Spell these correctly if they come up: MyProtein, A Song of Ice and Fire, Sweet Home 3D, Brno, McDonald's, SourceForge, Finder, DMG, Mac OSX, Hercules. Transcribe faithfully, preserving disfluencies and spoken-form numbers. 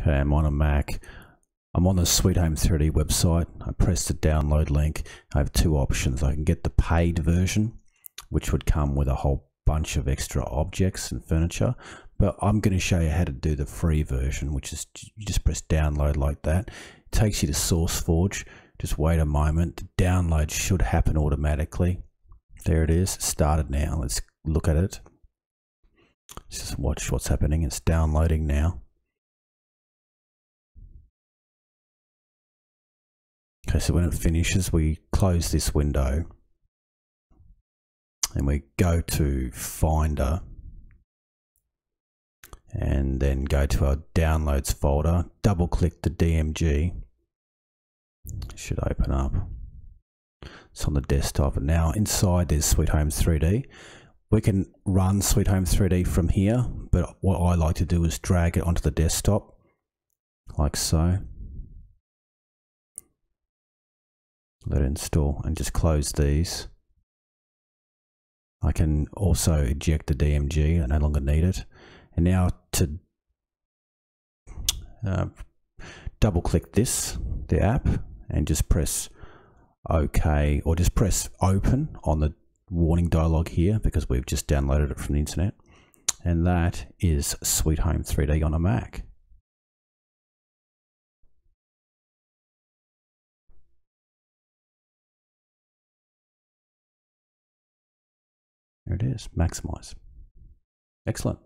Okay, I'm on a Mac. I'm on the Sweet Home three D website. I press the download link. I have two options. I can get the paid version, which would come with a whole bunch of extra objects and furniture, but I'm going to show you how to do the free version, which is you just press download like that. It takes you to SourceForge. Just wait a moment. The download should happen automatically. There it is. It's started now. Let's look at it. Let's just watch what's happening. It's downloading now. Okay, so when it finishes, we close this window and we go to Finder and then go to our downloads folder, double click the D M G. It should open up. It's on the desktop, and now inside there's Sweet Home three D. We can run Sweet Home three D from here, but what I like to do is drag it onto the desktop like so. Let it install and just close these. I can also eject the D M G. I no longer need it. And now to uh, double click this, the app, and just press OK, or just press open on the warning dialog here because we've just downloaded it from the internet. And that is Sweet Home three D on a Mac. There it is, maximize. Excellent.